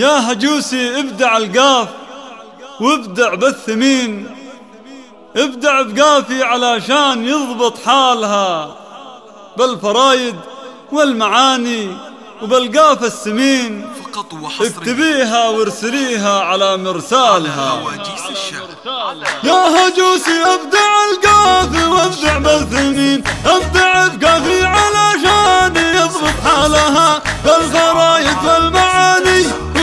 يا هجوسي ابدع القاف وابدع بالثمين، ابدع بقافي علشان يضبط حالها بالفرايد والمعاني وبالقاف السمين، اكتبيها وارسليها على مرسالها. يا هجوسي ابدع القافي وابدع بالثمين، ابدع بقافي علشان يضبط حالها بالفرايد والمعاني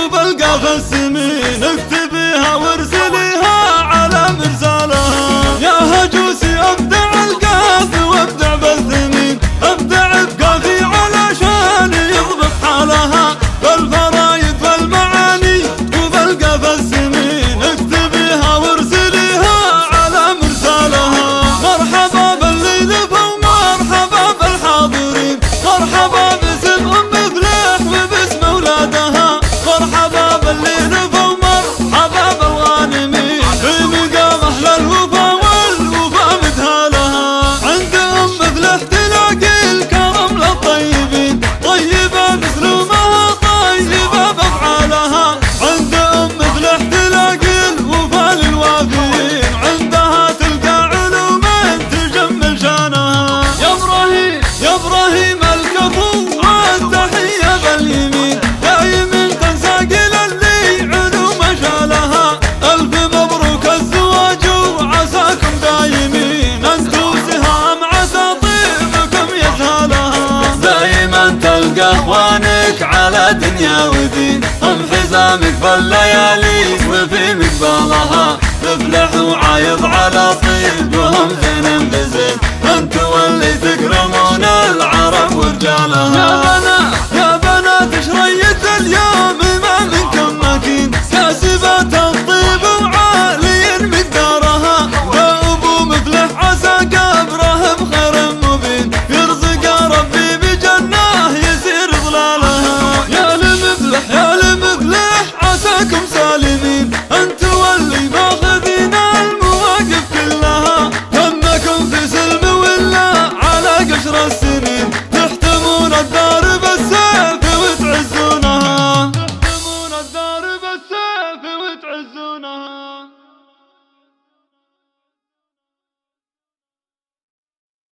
وبالقاف السمين، اكتبيها وارسليها على مرسالها. يا هجوسي ابدع القافي وابدع بالثمين، ابدع بقافي علشان يضبط حالها بالفرايد والمعاني وبالقاف السمين، اكتبيها وارسليها على مرسالها. مرحبا بالليل ومرحبا بالحاضرين، مرحبا باسم ام فلاح وباسم اولادها، مرحبا بالليل ومرحبا بالغانمين، في مقام اهل الوفا والوفا مدهالها. عند ام فلاح تلاقي الكرم للطيبين، طيبه باسلوبها طيبه بافعالها، عند ام فلاح تلاقي الوفا للوافيين، عندها تلقى علوما تجمل شانها. يا ابراهيم يا ابراهيم الكفو والتحيه باليمين، دايما تنساق للي علوم شالها، الف مبروك الزواج وعساكم دايمين، انتو سهام عسى طيبكم يسهلها. دايما تلقى اخوانك على دنيا ودين، هم حزامك بالليالي وفي مقبالها، تفلح وعايض على طيب وهم زين بزين، انتو اللي تكرمون العرب ورجالها.